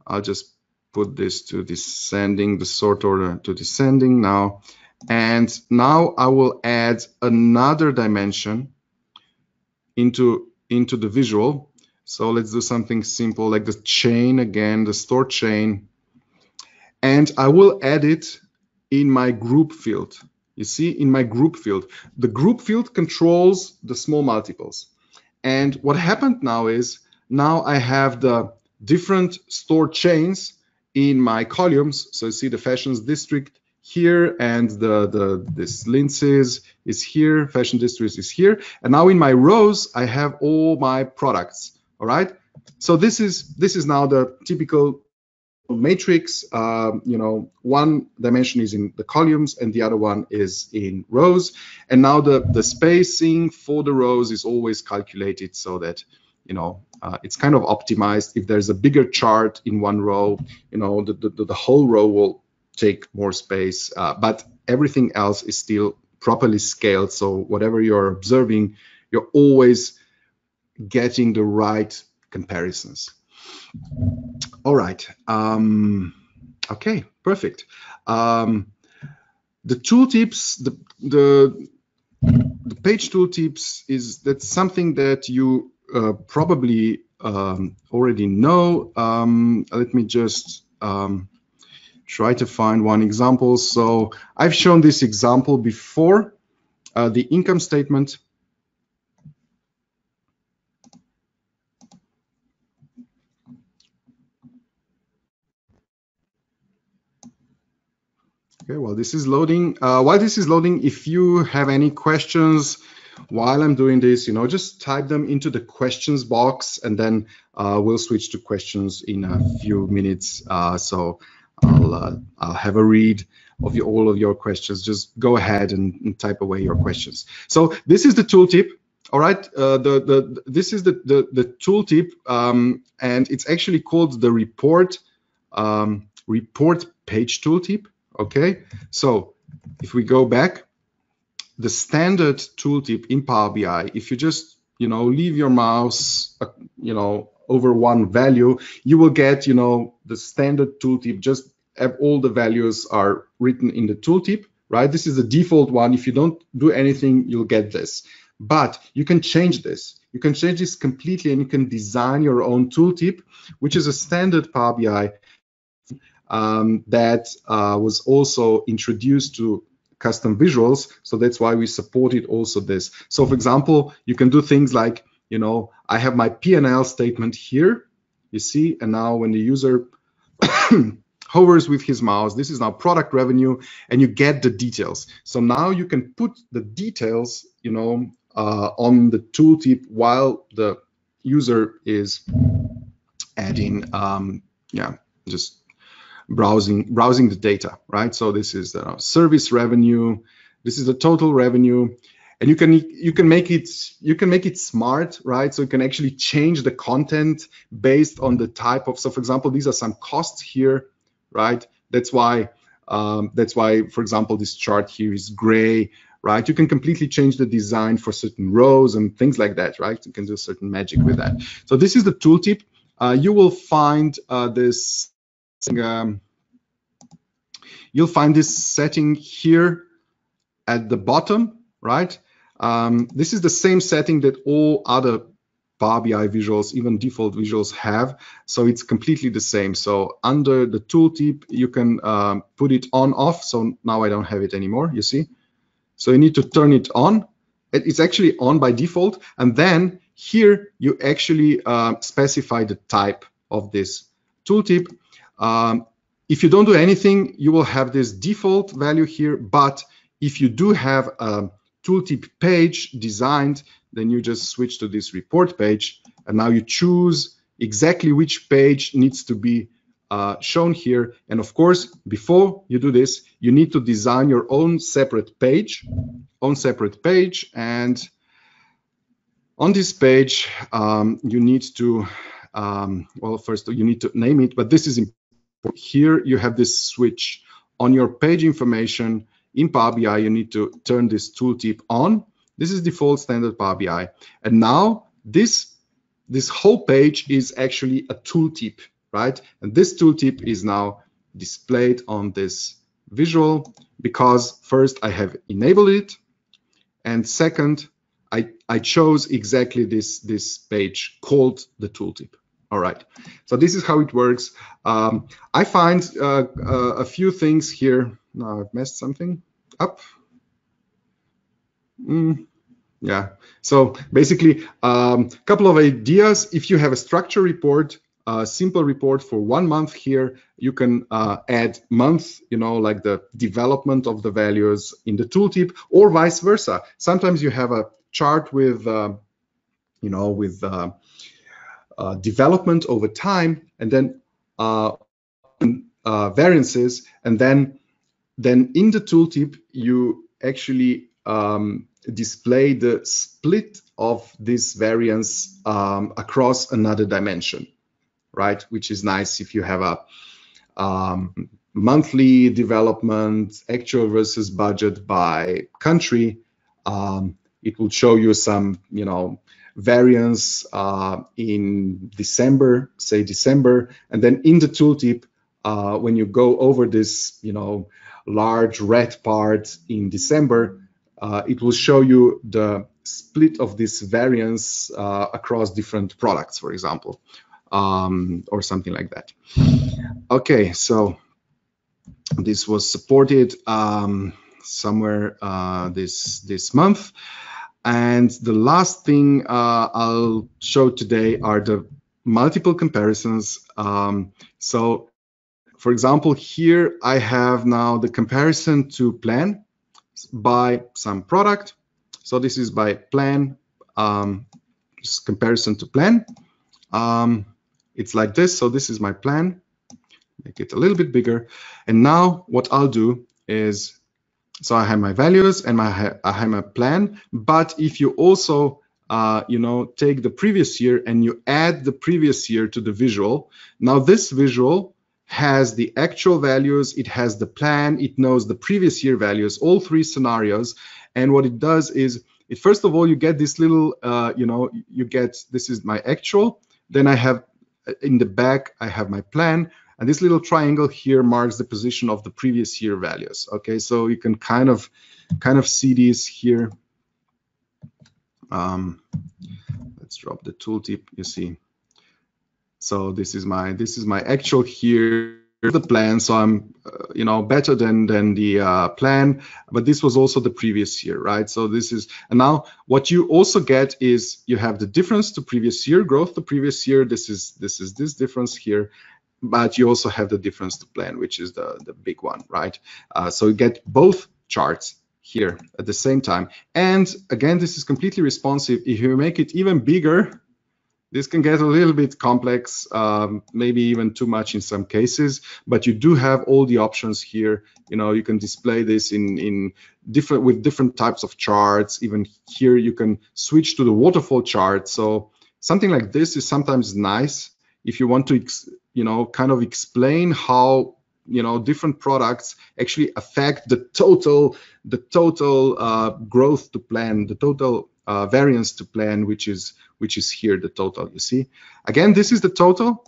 I'll just put this to descending, the sort order to descending now. And now I will add another dimension into the visual. So let's do something simple, like the chain again, the store chain. And I will add it in my group field. You see, in my group field. The group field controls the small multiples. And what happened now is, now I have the different store chains in my columns. So you see the fashions district here, and this linces is here, fashion district is here, and now in my rows I have all my products. All right, so this is now the typical matrix, one dimension is in the columns and the other one is in rows. And now the spacing for the rows is always calculated so that, it's kind of optimized. If there's a bigger chart in one row, the whole row will take more space, but everything else is still properly scaled. So whatever you're observing, you're always getting the right comparisons. All right. Okay, perfect. The tooltips, the page tooltips that's something that you probably already know. Let me just try to find one example. So I've shown this example before, the income statement. Okay, well, this is loading. While this is loading, if you have any questions while I'm doing this, just type them into the questions box, and then we'll switch to questions in a few minutes. So I'll have a read of all of your questions. Just go ahead and type away your questions. So this is the tooltip. All right, this is the tooltip, and it's actually called the report page tooltip. Okay, so if we go back, the standard tooltip in Power BI, if you just leave your mouse over one value, you will get the standard tooltip. Just have all the values are written in the tooltip, right? This is the default one. If you don't do anything, you'll get this. But you can change this. You can change this completely, and you can design your own tooltip, which is a standard Power BI that was also introduced to custom visuals. So that's why we supported also this. So for example, you can do things like, I have my P&L statement here, you see, and now when the user hovers with his mouse, this is now product revenue, and you get the details. So now you can put the details, on the tooltip while the user is adding, just browsing the data, right? So this is the service revenue, this is the total revenue, and you can make it smart, right? So you can actually change the content based on the type of. So for example, these are some costs here, right? That's why, for example, this chart here is gray, right? You can completely change the design for certain rows and things like that, right? You can do certain magic with that. So this is the tooltip. You will find this. You'll find this setting here at the bottom, right? This is the same setting that all other Power BI visuals, even default visuals, have. So it's completely the same. So under the tooltip, you can put it on, off. So now I don't have it anymore, you see? So you need to turn it on. It's actually on by default. And then here, you actually specify the type of this tooltip. If you don't do anything, you will have this default value here, but if you do have a tooltip page designed, then you just switch to this report page, and now you choose exactly which page needs to be shown here. And of course, before you do this, you need to design your own separate page. And on this page, you need to, well, first you need to name it, but this is important. Here you have this switch on your page information in Power BI. You need to turn this tooltip on. This is default standard Power BI, and now this whole page is actually a tooltip, right? And this tooltip is now displayed on this visual because first I have enabled it, and second I chose exactly this page called the tooltip. All right, so this is how it works. I find a few things here. Now I've messed something up. Yeah, so basically a couple of ideas. If you have a structure report, a simple report for 1 month here, you can add month, like the development of the values in the tooltip, or vice versa. Sometimes you have a chart with, development over time, and then variances, and then in the tooltip you actually display the split of this variance across another dimension, right? Which is nice if you have a monthly development, actual versus budget by country. It will show you some, you know, variance in December, say December, and then in the tooltip, when you go over this, you know, large red part in December, it will show you the split of this variance across different products, for example, or something like that. Okay, so this was supported somewhere this month. And the last thing I'll show today are the multiple comparisons. So, for example, here I have now the comparison to plan by some product. So this is by plan, just comparison to plan. It's like this. So this is my plan. Make it a little bit bigger. And now what I'll do is, so I have my values and I have my plan, but if you also, you know, take the previous year and you add the previous year to the visual, now this visual has the actual values, it has the plan, it knows the previous year values, all three scenarios. And what it does is, it, first of all, you get this little, you know, you get, this is my actual, then I have, in the back, I have my plan, and this little triangle here marks the position of the previous year values. Okay, so you can kind of see these here. Let's drop the tooltip. You see. So this is my actual here, the plan. So I'm you know, better than the plan, but this was also the previous year, right? So this is, and now what you also get is you have the difference to previous year growth. The previous year, this is this difference here. But you also have the difference to plan, which is the big one, right? So you get both charts here at the same time. And again, this is completely responsive. If you make it even bigger, this can get a little bit complex, maybe even too much in some cases, but you do have all the options here. You know, you can display this in different, with different types of charts. Even here, you can switch to the waterfall chart. So something like this is sometimes nice if you want to you know, kind of explain how, you know, different products actually affect the total growth to plan, the total variance to plan, which is here the total. You see, again, this is the total.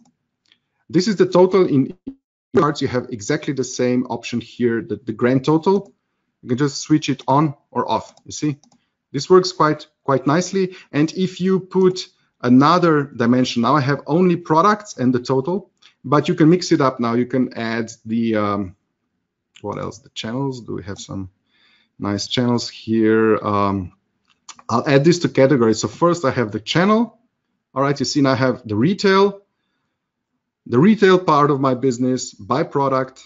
This is the total in charts. You have exactly the same option here, the grand total. You can just switch it on or off. You see, this works quite nicely. And if you put another dimension, now I have only products and the total, but you can mix it up now. You can add the, what else, the channels. Do we have some nice channels here? I'll add this to categories. So first I have the channel. All right, you see now I have the retail part of my business by product.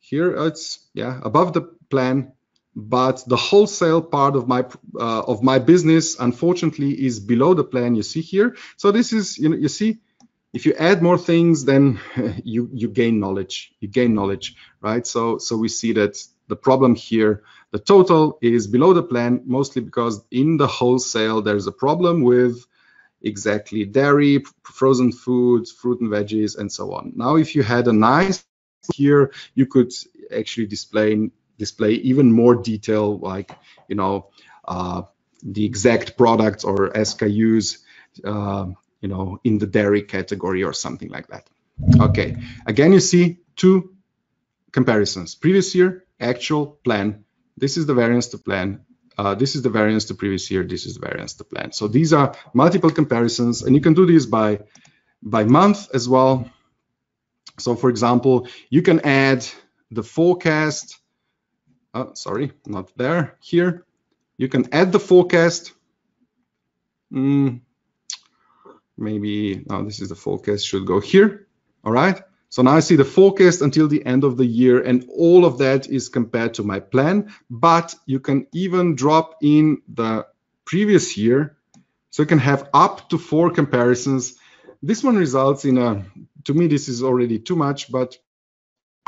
Here it's, yeah, above the plan, but the wholesale part of my business, unfortunately, is below the plan. You see here. So this is, you know, you see, if you add more things, then you gain knowledge. You gain knowledge, right? So we see that the problem here, the total is below the plan, mostly because in the wholesale there's a problem with exactly dairy, frozen foods, fruit and veggies, and so on. Now, if you had a nice here, you could actually display even more detail, like, you know, the exact products or SKUs, you know, in the dairy category or something like that. Okay, again, you see two comparisons: previous year, actual, plan. This is the variance to plan. This is the variance to previous year. This is the variance to plan. So these are multiple comparisons, and you can do this by month as well. So, for example, you can add the forecast. Oh, sorry, not there, here. You can add the forecast. Maybe, no, this is the forecast, should go here. All right, so now I see the forecast until the end of the year, and all of that is compared to my plan, but you can even drop in the previous year. So you can have up to 4 comparisons. This one results in a, to me, this is already too much, but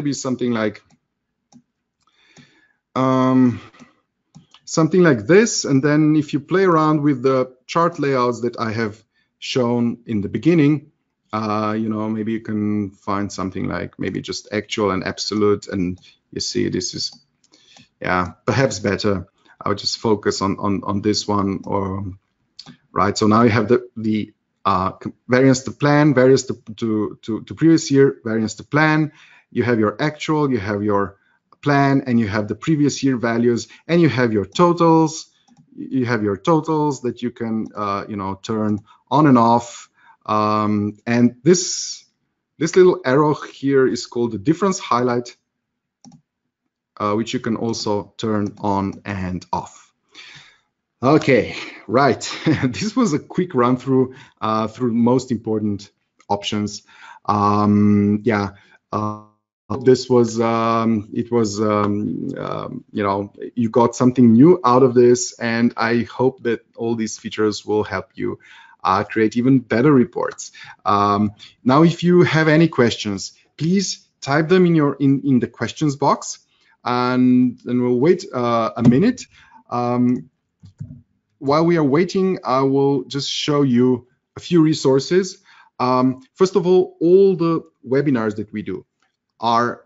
be something like this. And then if you play around with the chart layouts that I have shown in the beginning, you know, maybe you can find something like maybe just actual and absolute, and you see this is, yeah, perhaps better. I would just focus on this one, or right. So now you have the variance to plan, variance to previous year, variance to plan. You have your actual, you have your plan, and you have the previous year values, and you have your totals. You have your totals that you can you know, turn on and off. And this little arrow here is called the difference highlight, which you can also turn on and off. Okay, right. This was a quick run through through most important options. Yeah, this was it was you know, you got something new out of this, and I hope that all these features will help you create even better reports. Now, if you have any questions, please type them in the questions box, and we'll wait a minute. While we are waiting, I will just show you a few resources. First of all the webinars that we do are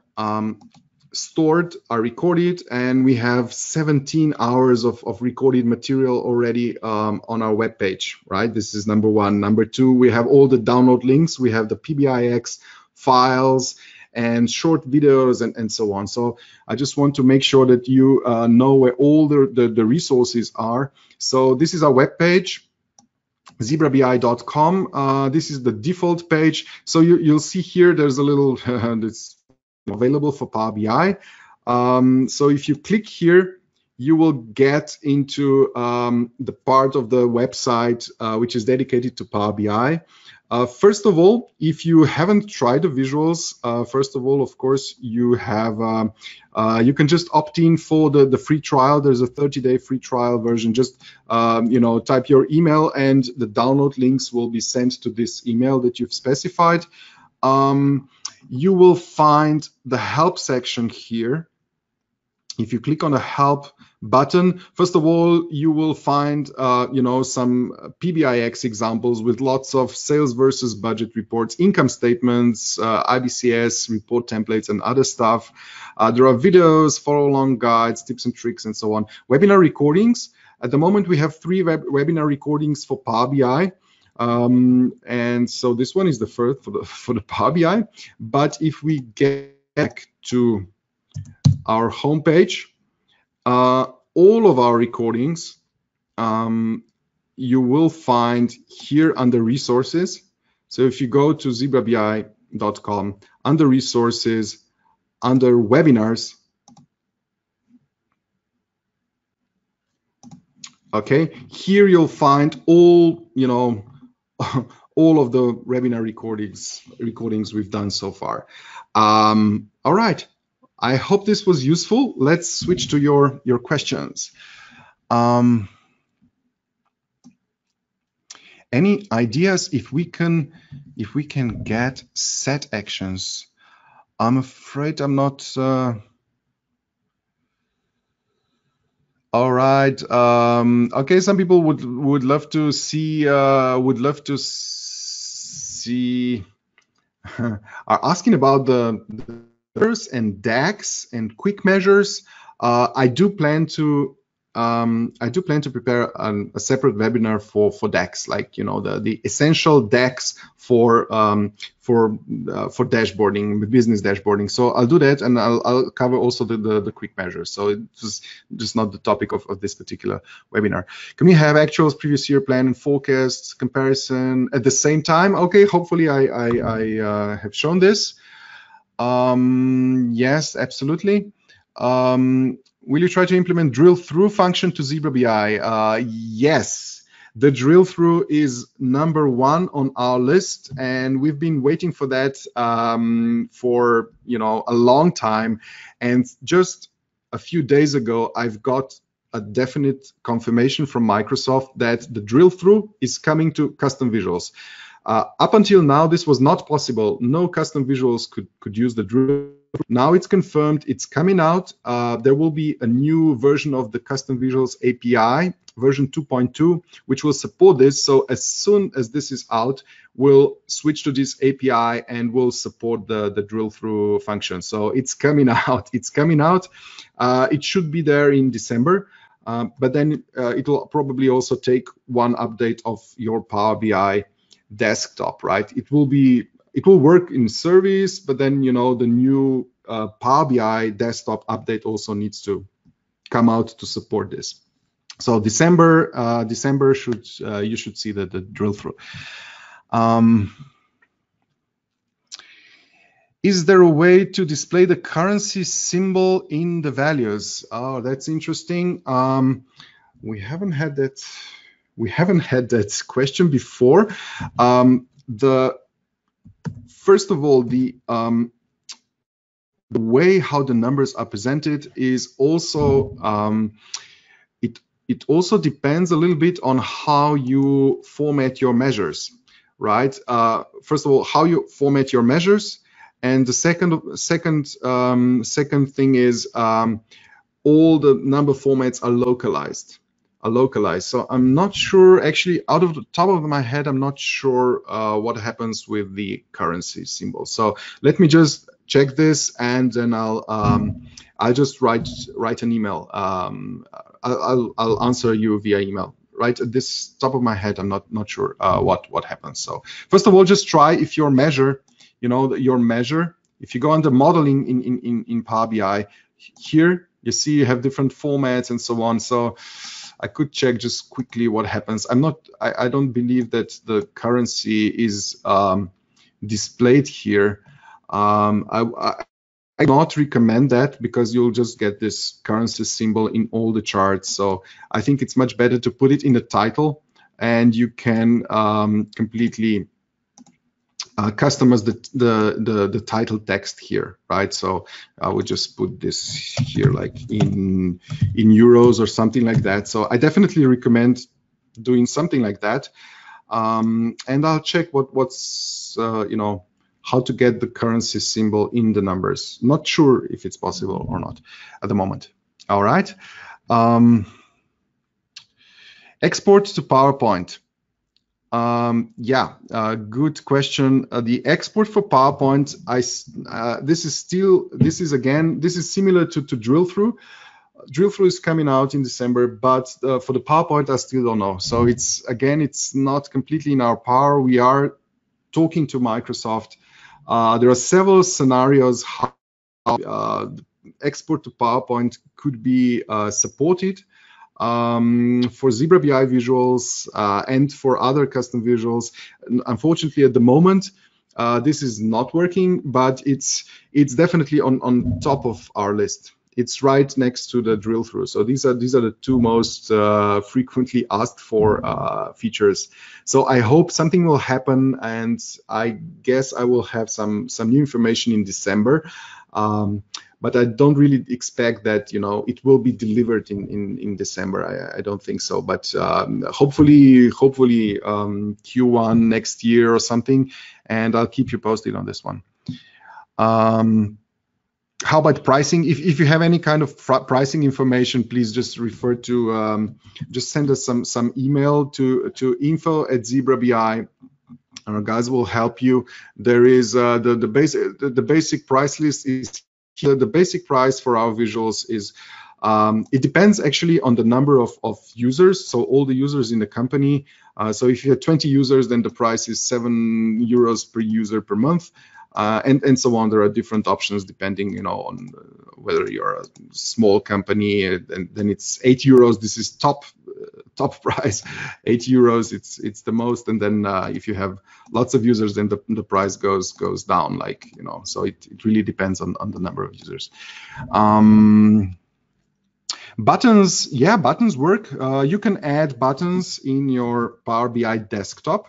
stored, are recorded, and we have 17 hours of recorded material already on our webpage, right? This is number one. Number two, we have all the download links. We have the PBIX files and short videos and so on. So I just want to make sure that you know where all the resources are. So this is our webpage, zebrabi.com. This is the default page. So you'll see here, there's a little, that's available for Power BI. So if you click here, you will get into the part of the website which is dedicated to Power BI. First of all, if you haven't tried the visuals, first of all, of course, you have you can just opt in for the free trial. There's a 30-day free trial version. Just you know, type your email, and the download links will be sent to this email that you've specified. You will find the help section here. If you click on the help button, first of all, you will find you know, some PBIX examples with lots of sales versus budget reports, income statements, IBCS report templates, and other stuff. There are videos, follow-along guides, tips and tricks, and so on. Webinar recordings. At the moment, we have 3 webinar recordings for Power BI. And so this one is the first for the Power BI. But if we get back to our homepage, all of our recordings, you will find here under resources. So if you go to zebrabi.com, under resources, under webinars, okay, here you'll find all, you know, all of the webinar recordings we've done so far. All right. I hope this was useful. Let's switch to your questions. Any ideas if we can get set actions? I'm afraid I'm not. All right. Okay. Some people would love to see are asking about the and DAX and quick measures. I do plan to prepare a separate webinar for DAX, like, you know, the essential DAX for dashboarding, business dashboarding. So I'll do that, and I'll cover also the quick measures. So it's just not the topic of this particular webinar. Can we have actuals, previous year, plan, and forecasts comparison at the same time? Okay, hopefully I have shown this. Yes, absolutely. Will you try to implement drill through function to Zebra BI? Yes, the drill through is number one on our list, and we've been waiting for that for, you know, a long time. And just a few days ago, I've got a definite confirmation from Microsoft that the drill through is coming to custom visuals. Up until now, this was not possible. No custom visuals could use the drill Now it's confirmed, it's coming out. There will be a new version of the Custom Visuals API, version 2.2, which will support this. So as soon as this is out, we'll switch to this API and we'll support the drill through function. So it's coming out, it's coming out. It should be there in December, but then it will probably also take one update of your Power BI desktop, right? It will work in service, but then, you know, the new Power BI desktop update also needs to come out to support this. So December should you should see the drill through. Is there a way to display the currency symbol in the values? Oh, that's interesting. We haven't had that question before. First of all, the way how the numbers are presented is also it also depends a little bit on how you format your measures, right? First of all, how you format your measures, and the second thing is all the number formats are localized. So I'm not sure, actually, out of the top of my head, I'm not sure what happens with the currency symbol. So let me just check this, and then I'll just write an email. I'll answer you via email. Right at this top of my head, I'm not sure what happens. So first of all, just try if your measure, you know, your measure. If you go under modeling in Power BI, here you see you have different formats and so on. So I could check just quickly what happens. I don't believe that the currency is displayed here. I do not recommend that, because you'll just get this currency symbol in all the charts. So I think it's much better to put it in the title, and you can completely customize the title text here, right? So I would just put this here, like in euros or something like that. So I definitely recommend doing something like that. And I'll check what's you know, how to get the currency symbol in the numbers. Not sure if it's possible or not at the moment. All right. Export to PowerPoint. Good question. The export for PowerPoint, this is similar to drill through. Drill through is coming out in December, but for the PowerPoint, I still don't know. So it's not completely in our power. We are talking to Microsoft. There are several scenarios how export to PowerPoint could be supported. For Zebra BI visuals and for other custom visuals, unfortunately at the moment this is not working, but it's definitely on top of our list. It's right next to the drill through. So these are the two most frequently asked for features. So I hope something will happen, and I guess I will have some new information in December. But I don't really expect that, you know, it will be delivered in December. I don't think so. But hopefully Q1 next year or something, and I'll keep you posted on this one. How about pricing? If you have any kind of pricing information, please just refer to, just send us some email to info@zebrabi. Our guys will help you. There is the basic price list is. The basic price for our visuals is, it depends actually on the number of users, so all the users in the company. So if you have 20 users, then the price is €7 per user per month, and so on. There are different options depending, you know, on whether you're a small company, and then it's €8. This is top price, €8. It's the most, and then if you have lots of users, then the price goes down, like, you know. So it really depends on the number of users. Buttons, yeah, buttons work. You can add buttons in your Power BI desktop,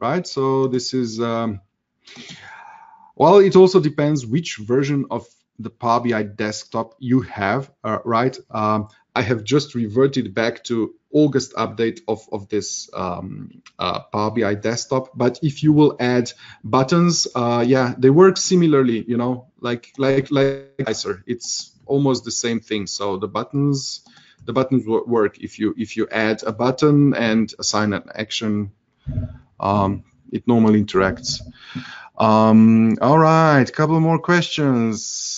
right? So this is well, it also depends which version of the Power BI desktop you have, right? I have just reverted back to August update of this Power BI desktop. But if you will add buttons, yeah, they work similarly, you know, like Icer. It's almost the same thing. So the buttons work if you add a button and assign an action. It normally interacts. All right, couple more questions.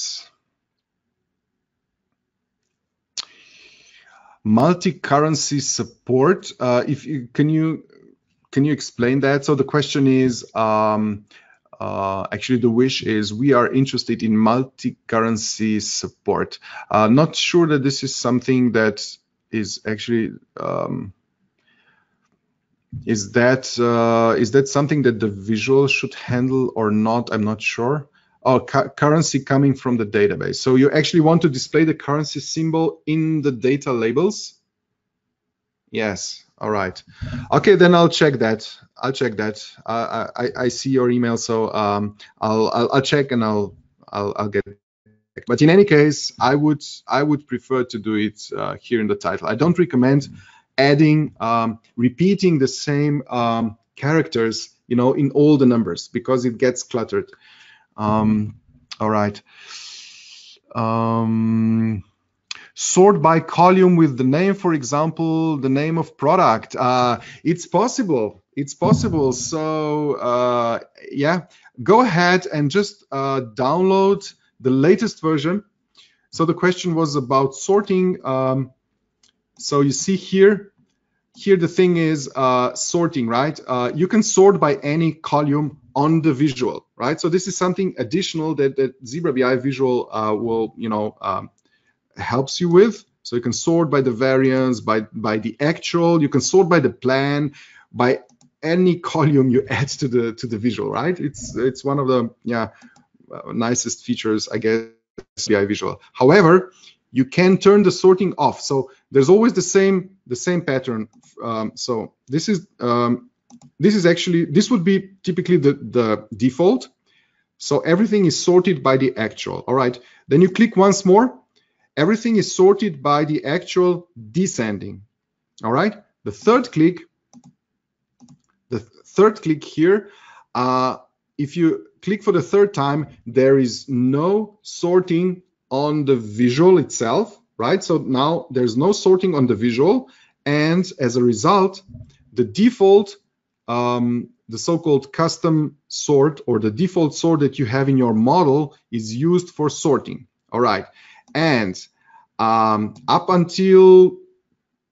Multi-currency support. Can you explain that? So the question is, actually the wish is, we are interested in multi-currency support. Not sure that this is something that is actually. Is that something that the visual should handle or not? I'm not sure. Oh, currency coming from the database. So you actually want to display the currency symbol in the data labels? Yes. All right. Okay, then I'll check that. I'll check that. I see your email, so I'll check and I'll get back. But in any case, I would prefer to do it here in the title. I don't recommend adding, repeating the same characters, you know, in all the numbers, because it gets cluttered. All right. Sort by column with the name, for example, the name of product. It's possible. It's possible. So yeah, go ahead and just download the latest version. So the question was about sorting. So you see here the thing is sorting, right? You can sort by any column on the visual, right? So this is something additional that Zebra BI visual will, you know, helps you with. So you can sort by the variance, by the actual. You can sort by the plan, by any column you add to the visual, right? It's one of the nicest features, I guess, BI visual. However, you can turn the sorting off. So there's always the same pattern. So this is actually, this would be typically the default. So everything is sorted by the actual. All right, then you click once more. Everything is sorted by the actual descending. All right, the third click here, if you click for the third time, there is no sorting on the visual itself, right? So now there's no sorting on the visual, and as a result, the default, the so-called custom sort, or the default sort that you have in your model, is used for sorting. All right, and up until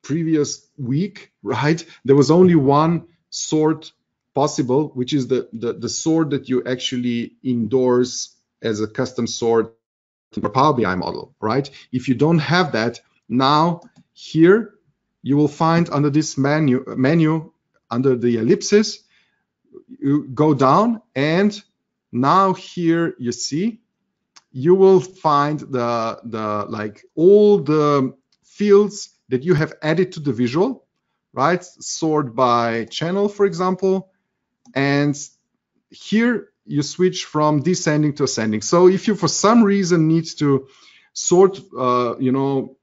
previous week, right, there was only one sort possible, which is the sort that you actually endorse as a custom sort for Power BI model, right? If you don't have that, now here you will find under this menu under the ellipsis, you go down, and now here you see you will find the like all the fields that you have added to the visual, right? Sort by channel, for example, and here you switch from descending to ascending. So if you for some reason need to sort, you know,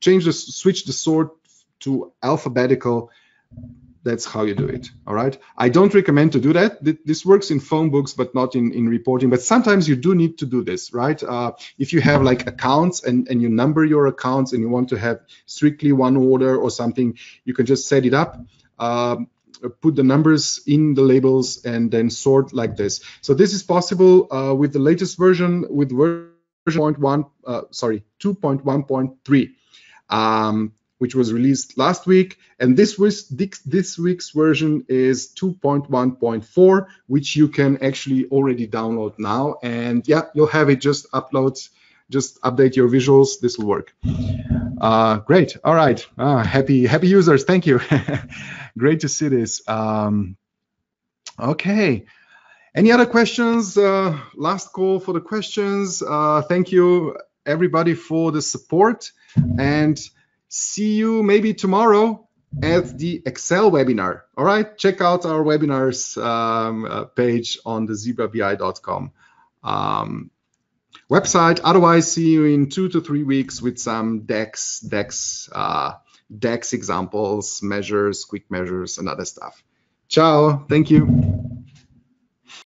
switch the sort to alphabetical, that's how you do it. All right, I don't recommend to do that. This works in phone books, but not in reporting. But sometimes you do need to do this, right? If you have like accounts and you number your accounts and you want to have strictly one order or something, you can just set it up, put the numbers in the labels, and then sort like this. So this is possible with the latest version, with version 2.1.3, which was released last week. And this week's version is 2.1.4, which you can actually already download now. And yeah, you'll have it. Just update your visuals. This will work. Great. All right. Happy users. Thank you. Great to see this. Okay. Any other questions? Last call for the questions. Thank you, everybody, for the support. And see you maybe tomorrow at the Excel webinar. All right. Check out our webinars page on the zebrabi.com. Website. Otherwise, see you in 2 to 3 weeks with some DAX DAX examples, measures, quick measures, and other stuff. Ciao. Thank you.